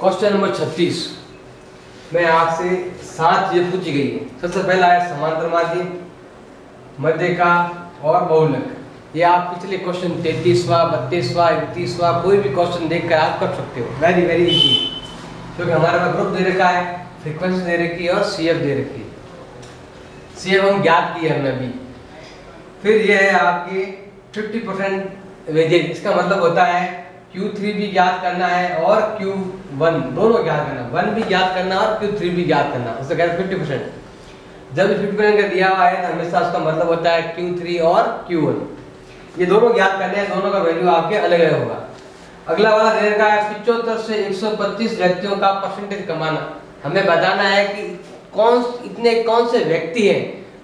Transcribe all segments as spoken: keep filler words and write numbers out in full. Question number छत्तीस में आपसे सात चीजें पूछी गई है। सबसे पहला है समांतर माध्य, मध्य का और बहुलक। ये आप पिछले क्वेश्चन तैंतीसवां, बत्तीसवां, इकतीसवां कोई भी क्वेश्चन देखकर आप कर सकते हो। वेरी वेरी इजी, क्योंकि हमारे पास ग्रुप दे रखा है, फ्रीक्वेंसी दे रखी है और सीएफ दे रखी है। सीएफ हम ज्ञात किए हमने अभी। फिर यह है आपकी फिफ्टी परसेंट वेजेज, इसका मतलब होता है Q थ्री भी ज्ञात करना है और Q वन दोनों ज्ञात करना, वन भी ज्ञात करना और Q थ्री भी ज्ञात करना। उससे कह रहे हैं फिफ्टी परसेंट, जब फिफ्टी परसेंट का दिया हुआ है तो हमेशा उसका मतलब होता है Q थ्री और Q वन, ये दोनों ज्ञात करने हैं, दोनों का वैल्यू आपके अलग अलग होगा। अगला वाला दे रखा है पिचहत्तर से एक सौ पच्चीस व्यक्तियों का परसेंटेज कमाना। हमें बताना है कि कौन इतने कौन से व्यक्ति हैं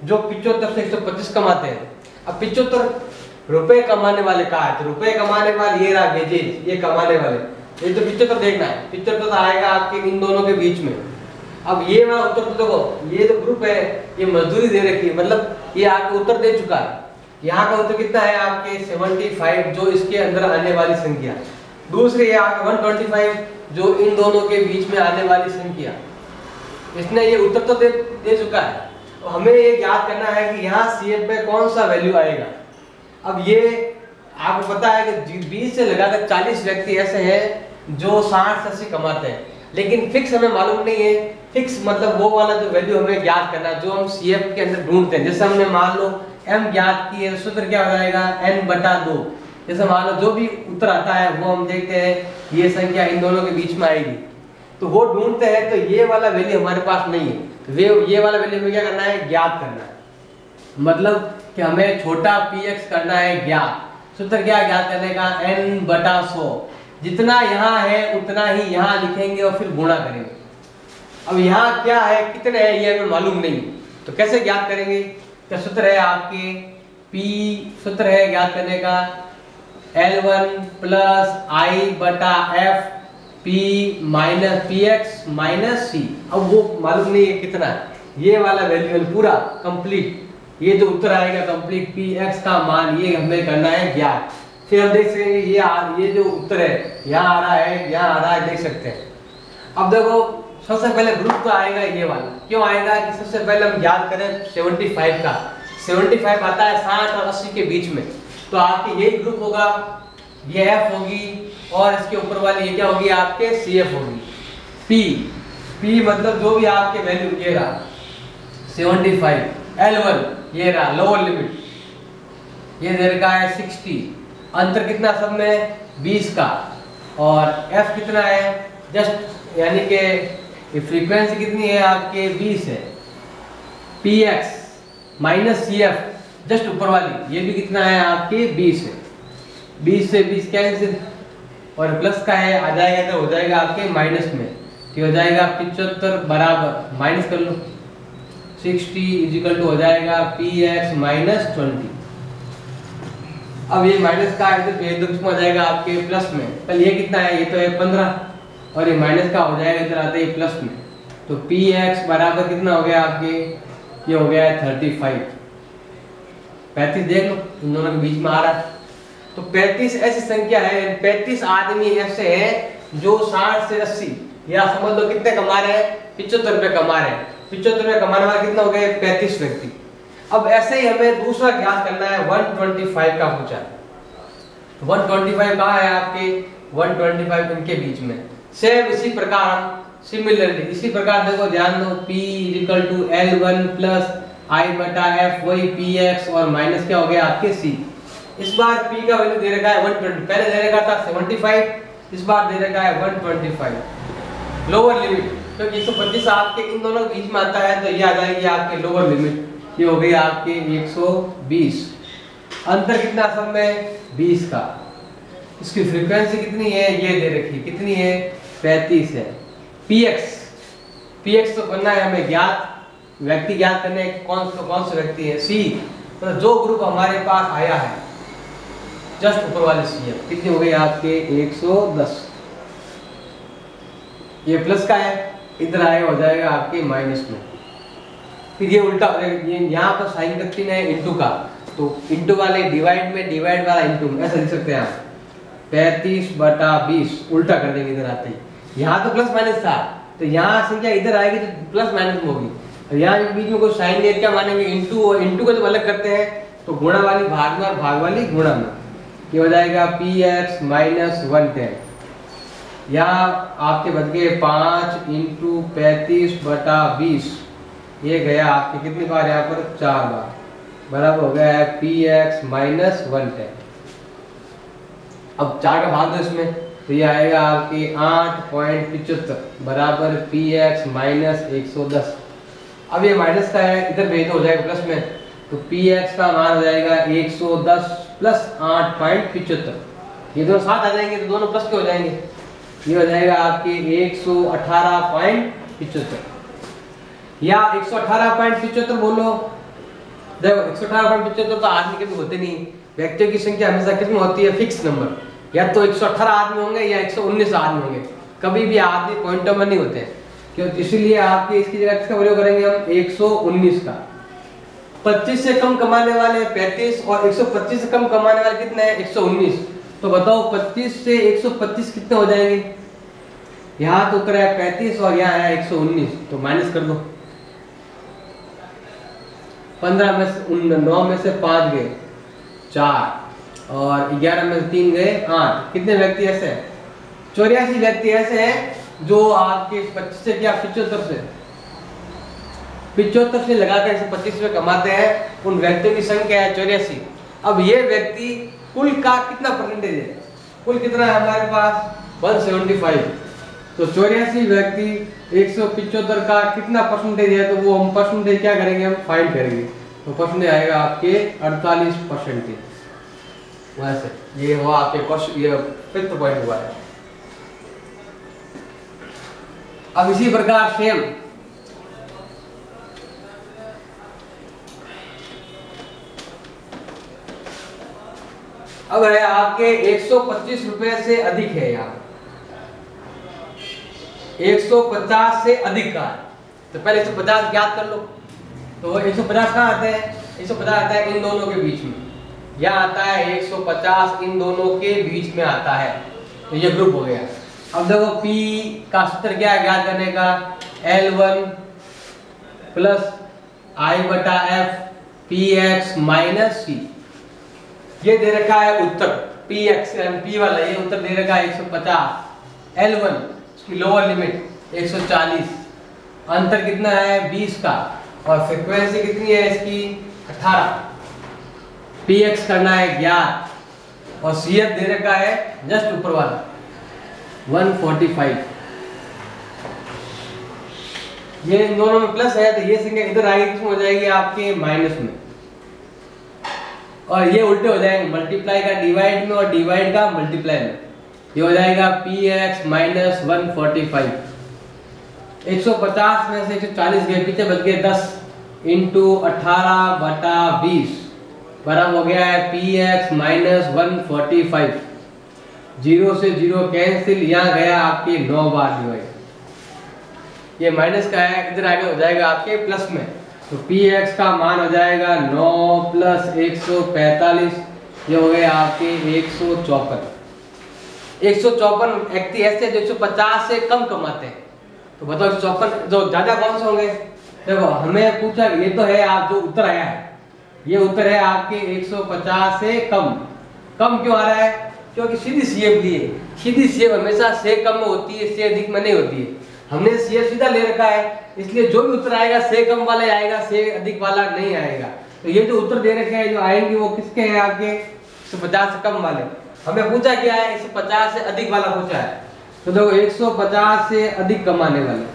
जो पिचहत्तर से एक सौ पच्चीस कमाते हैं। अब पिचहत्तर रुपए कमाने वाले का है, तो रुपए कमाने वाले ये रहा वेजेज, ये कमाने वाले, ये तो पिक्चर तो देखना है, पिक्चर तो आएगा आपके इन दोनों के बीच में। अब ये वाला उत्तर तो देखो, ये तो ग्रुप है, ये मजदूरी दे रखी है, मतलब ये आपके उत्तर दे चुका है। यहाँ का उत्तर कितना है आपके पचहत्तर, जो इसके अंदर आने वाली संख्या। दूसरे ये आपके एक सौ पच्चीस, जो इन दोनों के बीच में आने वाली संख्या। इसने ये उत्तर तो दे, दे चुका है। तो हमें ये याद करना है कि यहाँ सी एफ में कौन सा वैल्यू आएगा। अब ये आपको पता है कि बीस से लगाकर चालीस व्यक्ति ऐसे हैं जो साठ अस्सी कमाते हैं, लेकिन फिक्स हमें मालूम नहीं है। फिक्स मतलब वो वाला जो वैल्यू हमें ज्ञात करना है, जो हम सीएफ के अंदर ढूंढते हैं। जैसे हमने मान लो एम ज्ञात की है, सूत्र क्या हो जाएगा एन बटा दो। जैसे मान लो जो भी उत्तर आता है वो हम देखते हैं ये संख्या इन दोनों के बीच में आएगी, तो वो ढूंढते हैं। तो ये वाला वैल्यू हमारे पास नहीं है, वे ये वाला वैल्यू हमें क्या करना है, ज्ञात करना है। मतलब कि हमें छोटा पी एक्स करना है ज्ञात। सूत्र क्या ज्ञात करने का, एन बटा सौ। जितना यहाँ है उतना ही यहाँ लिखेंगे और फिर गुणा करेंगे। अब यहाँ क्या है, कितने है ये हमें मालूम नहीं, तो कैसे ज्ञात करेंगे। तो सूत्र है आपके पी, सूत्र है ज्ञात करने का एल वन प्लस आई बटा F P minus P X minus C. अब वो मालूम नहीं है कितना है, ये वाला वैल्यू पूरा कंप्लीट ये जो उत्तर आएगा कंप्लीट पी एक्स का मान, ये हमें करना है ज्ञात। फिर हम देख सकेंगे ये आ, ये जो उत्तर है यहाँ आ रहा है, यहाँ आ रहा है, देख सकते हैं। अब देखो सबसे पहले ग्रुप तो आएगा ये वाला, क्यों आएगा कि सबसे पहले हम याद करें पचहत्तर का। पचहत्तर आता है साठ और अस्सी के बीच में, तो आपके यही ग्रुप होगा, ये एफ होगी और इसके ऊपर वाली ये क्या होगी आपके सी एफ होगी। पी पी मतलब जो भी आपके वैल्यू ये रहा पचहत्तर, एल वन ये रहा लोअर लिमिट, ये दे रखा है साठ, अंतर कितना सब में बीस का, और एफ कितना है जस्ट, यानी कि फ्रीक्वेंसी कितनी है आपके बीस है। P X minus C F just ऊपर वाली, ये भी कितना है आपके बीस है, बीस से बीस कैंसिल और प्लस का है आ जाएगा, तो हो जाएगा आपके माइनस में, तो हो जाएगा पचहत्तर बराबर माइनस कर लो साठ इक्वल टू हो जाएगा पी एक्स माइनस ट्वेंटी। अब ये माइनस का है तो ये दुख में जाएगा आपके प्लस में, कल ये कितना है, ये तो है पंद्रह और ये माइनस का हो जाएगा इधर आते हैं प्लस में, तो पी एक्स बराबर कितना हो गया आपके, ये हो गया है पैंतीस, पैंतीस देख लो इन दोनों के बीच में आ रहा है। तो पैंतीस ऐसी संख्या है, पैंतीस आदमी ऐसे है जो साठ से अस्सी या समझ लो कितने कमा रहे हैं, पिचहत्तर पे कमा रहे हैं। पिचहत्तर में कमाने वाले कितना हो गए पैंतीस व्यक्ति। अब ऐसे ही हमें दूसरा ज्ञात करना है एक सौ पच्चीस का पूछा, एक सौ पच्चीस का है आपके एक सौ पच्चीस इनके बीच में। सेम इसी प्रकार सिमिलरली इसी प्रकार देखो ध्यान दो p equal to L one plus I बटा एफ, वही पी एक्स और माइनस क्या हो गया आपके c। इस बार p का वैल्यू दे रखा है एक सौ बीस, पहले दे रखा था पचहत्तर, इस बार दे रखा है एक सौ पच्चीस लोअर लिमिट, क्योंकि एक सौ पच्चीस आपके इन दोनों के बीच में आता है, तो ये आ जाएगी आपके लोअर लिमिट, ये हो गई आपके एक सौ बीस, अंतर कितना सब में बीस का। इसकी फ्रीक्वेंसी कितनी है, ये दे रखी कितनी है पैंतीस है। पी एक्स पी एक्स तो बनना है हमें ज्ञात, व्यक्ति ज्ञात करने कौन से कौन से व्यक्ति है। सी मतलब जो ग्रुप हमारे पास आया है जस्ट ऊपर वाले सी है, कितनी हो गई आपके एक सौ दस, ये प्लस का है इधर आए हो जाएगा आपके माइनस में। फिर ये उल्टा हो जाएगा, यहाँ पर साइन करते हैं इंटू का, तो इंटू वाले डिवाइड में, डिवाइड वाला इंटू में, ऐसा लिख सकते हैं आप पैंतीस बटा बीस, उल्टा कर देंगे इधर आते ही, यहाँ तो प्लस माइनस था, तो यहाँ से क्या इधर आएगी तो प्लस माइनस होगी, और यहाँ बीच में कोई साइन लेके मानेंगे इंटू, और इंटू को जब अलग करते हैं तो गुणा वाली भाग में और भाग वाली गुणा में, ये हो जाएगा P X minus one ten. या आपके बच गए पाँच इंटू पैंतीस बटा बीस, ये गया आपके कितनी बार यहाँ पर चार बार, बराबर हो गया है P X minus one ten. अब चार का भाग दो इसमें तो ये आएगा आपके आठ पॉइंट पिचहत्तर बराबर पी एक्स माइनस एक सौ दस। अब ये माइनस का है, इधर भेज दो हो जाएगा प्लस में, तो पी एक्स का मान हो जाएगा एक सौ दस प्लस आठ पॉइंट पिचहत्तर, ये दोनों साथ आ जाएंगे तो दोनों प्लस के हो जाएंगे, ये हो जाएगा आपके एक सौ अठारह पॉइंट पिचहत्तर। या एक सौ अठारह पॉइंट पिचहत्तर बोलो, देखो एक सौ अठारह पॉइंट पिचहत्तर तो आदमी कभी होते नहीं, व्यक्तियों की संख्या हमेशा किसमें होती है फिक्स नंबर, या तो एक सौ अठारह आदमी होंगे या एक सौ उन्नीस आदमी होंगे, कभी भी आदमी पॉइंटों में नहीं होते, क्यों इसीलिए आपके इसकी जगह किसका प्रयोग करेंगे हम एक सौ उन्नीस का। पच्चीस से कम कमाने वाले पैंतीस और एक सौ पच्चीस से कम कमाने वाले कितने हैं एक सौ उन्नीस, तो बताओ पच्चीस से एक सौ पच्चीस कितने हो जाएंगे, यहाँ तो उत्तर है पैंतीस और यहाँ है एक सौ उन्नीस, तो माइनस कर दो। पंद्रह में से नौ में से पाँच गए चार, और ग्यारह में से तीन गए आठ, कितने व्यक्ति ऐसे हैं चौरासी व्यक्ति ऐसे हैं जो आपके पच्चीस से क्या पिचहत्तर से पिचहत्तर से लगाकर इसे पच्चीस में कमाते हैं, उन व्यक्तियों की संख्या है चौरासी। अब ये व्यक्ति कुल का कितना परसेंटेज है, कुल कितना है हमारे पास एक सौ पचहत्तर, तो चौरासी व्यक्ति एक सौ पिचहत्तर का कितना परसेंटेज है, तो वो हम परसेंटेज क्या करेंगे हम फाइंड करेंगे, तो परसेंटेज आएगा आपके अड़तालीस परसेंटेज। वैसे ये हुआ आपके क्वेश्चन, ये फिफ्थ पॉइंट हुआ है। अब इसी प्रकार सेम अब है आपके एक सौ पच्चीस रुपए से अधिक है, यहाँ एक सौ पचास से अधिक का, तो पहले एक सौ पचास ज्ञात कर लो, तो एक सौ पचास कहाँ आते हैं, एक सौ पचास आता है इन दोनों के बीच में, यह आता है एक सौ पचास इन दोनों के बीच में आता है, तो ये ग्रुप हो गया। अब देखो P का सूत्र क्या है ज्ञात करने का, L1 वन प्लस आई बटा F P X minus C, ये दे रखा है उत्तर पी एक्स पी वाला, ये उत्तर दे रखा है एक सौ पचास, एल वन इसकी लोअर लिमिट एक सौ चालीस, अंतर कितना है बीस का, और फ्रिक्वेंसी कितनी है इसकी अठारह, पी एक्स करना है ग्यारह, और सी एफ दे रखा है जस्ट ऊपर वाला एक सौ पैंतालीस। ये इन दोनों में प्लस है तो ये संख्या इधर आएगी किसमें हो जाएगी आपके माइनस में, और ये उल्टे हो जाएंगे मल्टीप्लाई का डिवाइड में और डिवाइड का मल्टीप्लाई में, ये हो जाएगा P X minus one forty five. एक सौ पचास में से एक सौ चालीस गए पीछे बच गए दस इंटू अठारह बटा बीस बराबर हो गया है P X minus one forty five, zero से जीरो कैंसिल, यहाँ गया आपके नौ बार डिवाइड, ये माइनस का है इधर आगे हो जाएगा आपके प्लस में, तो पी एक्स का मान हो जाएगा नौ प्लस एक सौ पैंतालीस, ये हो गए आपके एक सौ चौपन। एक सौ चौपन व्यक्ति ऐसे जो एक सौ पचास से कम कमाते हैं, तो बताओ एक सौ चौपन जो ज़्यादा कौन से होंगे, देखो हमें पूछा ये तो है आप जो उत्तर आया है ये उत्तर है आपके एक सौ पचास से कम, कम क्यों आ रहा है क्योंकि सीधी सी एफ दी है, सीधी सी एफ हमेशा से कम में होती है, से अधिक में नहीं होती है, हमने सी एफ सीधा ले रखा है इसलिए जो भी उत्तर आएगा से कम वाला आएगा से अधिक वाला नहीं आएगा, तो ये जो उत्तर दे रखे हैं जो आएंगे वो किसके हैं आपके एक सौ पचास से कम वाले, हमें पूछा क्या है एक सौ पचास से अधिक वाला पूछा है, तो देखो एक सौ पचास से अधिक कमाने वाले,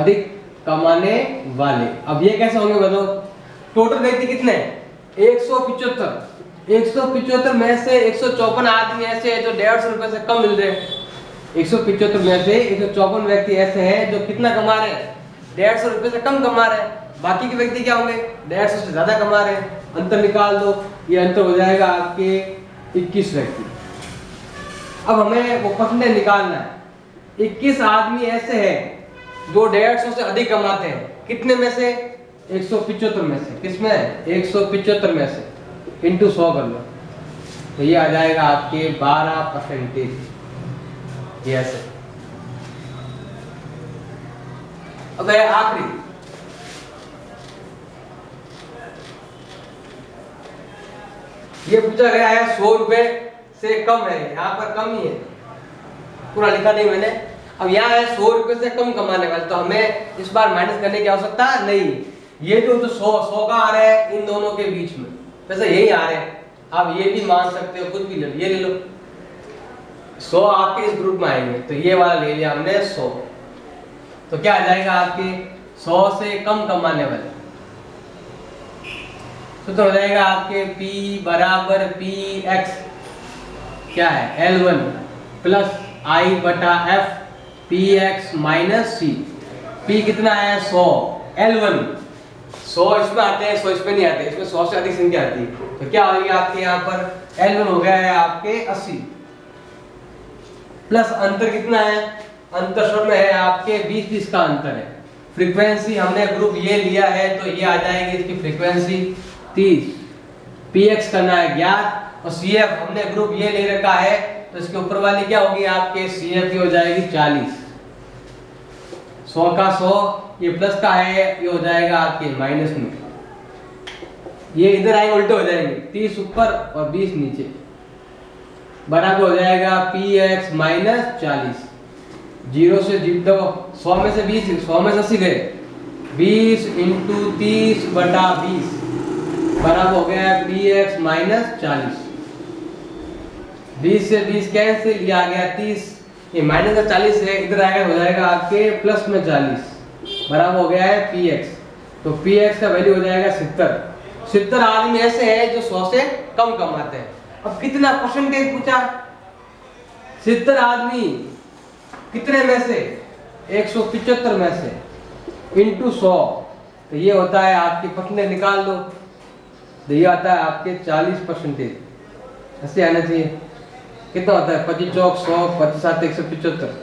अधिक कमाने वाले। अब ये कैसे होंगे बताओ, टोटल व्यक्ति कितने एक सौ पिचहत्तर एक सौ पिचहत्तर में से एक सौ चौपन आदमी ऐसे हैं जो डेढ़ सौ रुपए से कम मिल रहे हैं, एक सौ पिचहत्तर में से एक सौ चौपन व्यक्ति ऐसे हैं जो कितना कमा रहे हैं डेढ़ सौ रुपए से कम कमा रहे हैं, बाकी के व्यक्ति क्या होंगे डेढ़ सौ से ज्यादा कमा रहे हैं, अंतर निकाल दो, ये अंतर हो जाएगा आपके इक्कीस व्यक्ति। अब हमें वो परसेंटेज निकालना है, इक्कीस आदमी ऐसे है जो डेढ़ सौ से अधिक कमाते हैं, कितने में से एक सौ पिचहत्तर में से, किसमें एक सौ पिचहत्तर में से इंटू सौ कर लो, तो ये आ जाएगा आपके बारह परसेंटेज। यस, अब है आखिरी, ये पूछा गया है सौ रुपए से कम है, यहाँ पर कम ही है, पूरा लिखा नहीं मैंने। अब यहाँ है सौ रुपए से कम कमाने वाले, तो हमें इस बार माइनस करने की आवश्यकता नहीं। ये जो तो सौ सौ का आ रहा है इन दोनों के बीच में, वैसे यही आ रहे हैं, आप ये भी मान सकते हो, कुछ भी ले, ये ले लो, सौ आपके इस ग्रुप में आएंगे, तो ये वाला ले लिया हमने सौ, तो क्या आ जाएगा आपके सौ से कम कमाने वाले, तो, तो हो जाएगा आपके P बराबर पी एक्स क्या है एल वन प्लस आई बटा F P X minus C. P कितना है सौ, एल वन सौ इसमें आते हैं, सौ इसमें नहीं आते, इसमें सौ से अधिक संख्या आती है, तो क्या होगी आपके यहाँ पर एल वन हो गया है आपके अस्सी प्लस अंतर कितना है, अंतर सब में है आपके बीस बीस का अंतर है। फ्रीक्वेंसी हमने ग्रुप ये लिया है, तो ये आ जाएगी इसकी फ्रीक्वेंसी तीस, पी एक्स करना है ज्ञात, और सी एफ हमने ग्रुप ये ले रखा है, तो इसके ऊपर वाली क्या होगी आपके सी एफ की हो जाएगी चालीस, सौ का सौ ये प्लस का है, ये हो जाएगा आपके माइनस में, ये इधर आएंगे उल्टे हो जाएंगे, तीस ऊपर और बीस नीचे, बराबर हो जाएगा पी एक्स माइनस चालीस, जीरो से जीरो सौ में से बीस, सौ में से अस्सी गए, बीस इंटू तीस बटा बीस बराबर हो गया है पी एक्स माइनस चालीस, बीस से बीस कैंसिल, ये आ गया तीस, ये माइनस का चालीस है, इधर आएगा हो जाएगा आपके प्लस में चालीस, बराबर हो गया है पी एक्स, तो पी एक्स का वैल्यू हो जाएगा सत्तर। सत्तर आदमी ऐसे हैं जो सौ से कम कमाते हैं। अब कितना परसेंटेज पूछा, सत्तर आदमी कितने में से, एक सौ पिचहत्तर में से इंटू सौ, तो ये होता है आपके पतने निकाल लो, तो ये आता है आपके चालीस परसेंटेज ऐसे आना चाहिए, कितना होता है पच्चीस चौक सौ, पच्चीस सात एक सौ पिचहत्तर,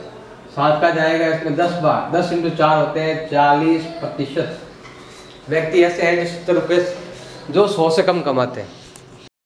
सात का जाएगा इसमें दस बार, दस इंटू चार होते हैं चालीस प्रतिशत। व्यक्ति ऐसे हैं जो सत्तर रुपये जो सौ से कम कमाते हैं।